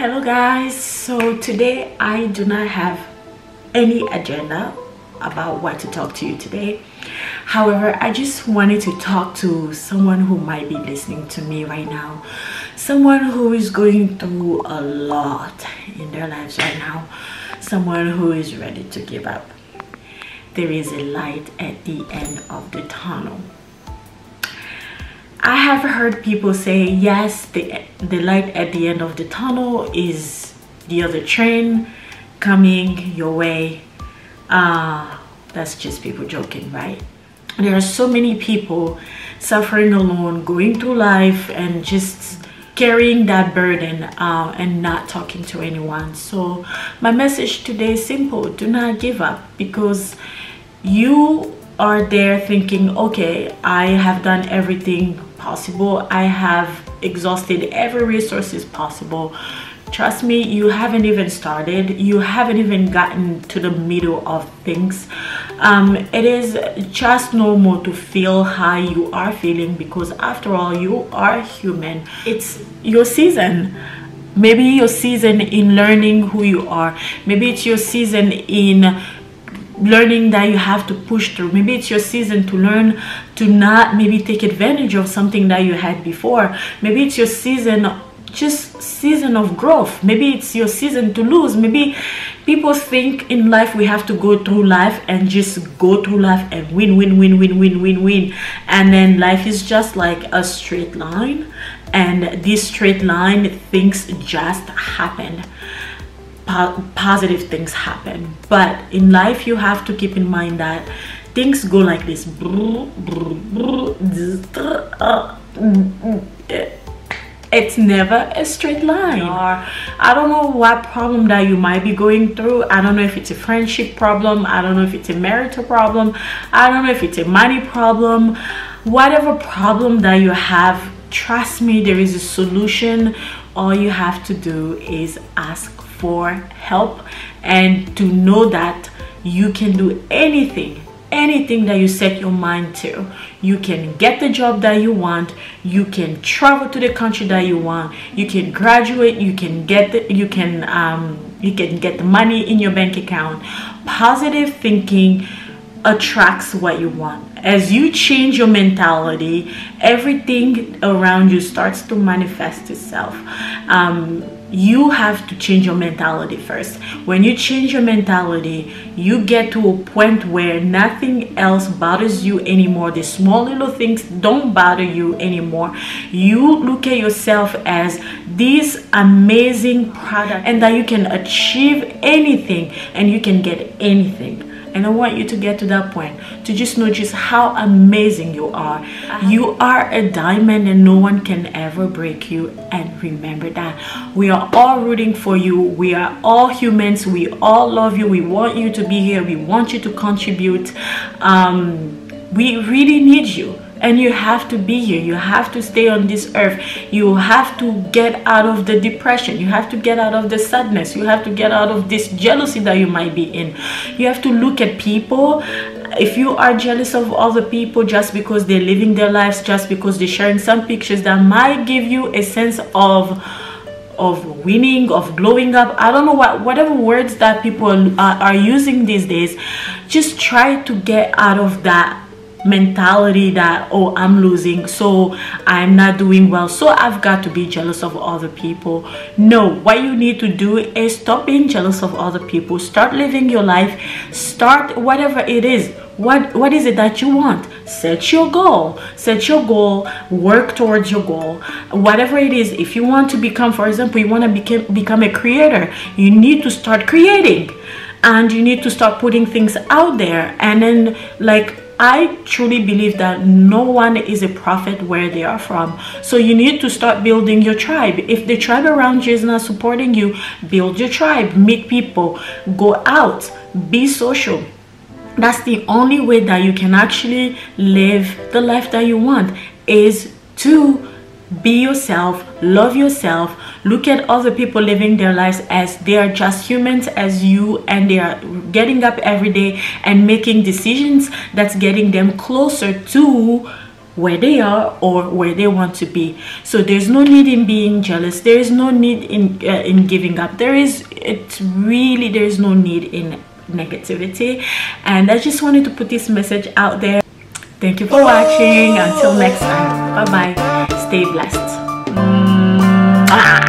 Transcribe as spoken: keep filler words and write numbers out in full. Hello guys, so today I do not have any agenda about what to talk to you today. However, I just wanted to talk to someone who might be listening to me right now, someone who is going through a lot in their lives right now, someone who is ready to give up. There is a light at the end of the tunnel. I have heard people say, yes, the, the light at the end of the tunnel is the other train coming your way. Uh, that's just people joking, right? There are so many people suffering alone, going through life and just carrying that burden uh, and not talking to anyone. So my message today is simple. Do not give up, because you are there thinking, okay, I have done everything possible, I have exhausted every resources possible. Trust me, you haven't even started, you haven't even gotten to the middle of things. Um, it is just normal to feel how you are feeling, because after all, you are human. It's your season. Maybe your season in learning who you are. Maybe it's your season in learning that you have to push through. Maybe it's your season to learn to not maybe take advantage of something that you had before. Maybe it's your season, just season of growth. Maybe it's your season to lose. Maybe people think in life we have to go through life and just go through life and win, win, win, win, win, win, win. And then life is just like a straight line, and this straight line, things just happen. Positive things happen, but in life you have to keep in mind that things go like this. It's never a straight line. I don't know what problem that you might be going through. I don't know if it's a friendship problem, I don't know if it's a marital problem, I don't know if it's a money problem. Whatever problem that you have, trust me, there is a solution. All you have to do is ask for help, and to know that you can do anything, anything that you set your mind to. You can get the job that you want, you can travel to the country that you want, you can graduate, you can get the, you can um, you can get the money in your bank account. Positive thinking attracts what you want. As you change your mentality, everything around you starts to manifest itself. Um, you have to change your mentality first. When you change your mentality, you get to a point where nothing else bothers you anymore. The small little things don't bother you anymore. You look at yourself as this amazing product, and that you can achieve anything and you can get anything. And I want you to get to that point, to just know just how amazing you are. You are a diamond and no one can ever break you. And remember that. We are all rooting for you. We are all humans. We all love you. We want you to be here. We want you to contribute. Um, we really need you. And you have to be here. You have to stay on this earth. You have to get out of the depression. You have to get out of the sadness. You have to get out of this jealousy that you might be in. You have to look at people. If you are jealous of other people just because they're living their lives, just because they're sharing some pictures that might give you a sense of of winning, of glowing up, I don't know what whatever words that people are, are using these days, just try to get out of that mentality that, oh, I'm losing, so I'm not doing well, so I've got to be jealous of other people. No, what you need to do is stop being jealous of other people. Start living your life. Start whatever it is. What what is it that you want? Set your goal. Set your goal. Work towards your goal. Whatever it is, if you want to become, for example, you want to become become a creator, you need to start creating, and you need to start putting things out there. And then, like, I truly believe that no one is a prophet where they are from. So you need to start building your tribe. If the tribe around you is not supporting you, build your tribe, meet people, go out, be social. That's the only way that you can actually live the life that you want, is to be yourself, love yourself, look at other people living their lives as they are just humans as you, and they are getting up every day and making decisions that's getting them closer to where they are or where they want to be. So there's no need in being jealous. There is no need in uh, in giving up. There is, it's really, there is no need in negativity. And I just wanted to put this message out there. Thank you for watching. Until next time, bye bye. Stay blessed. Mwah.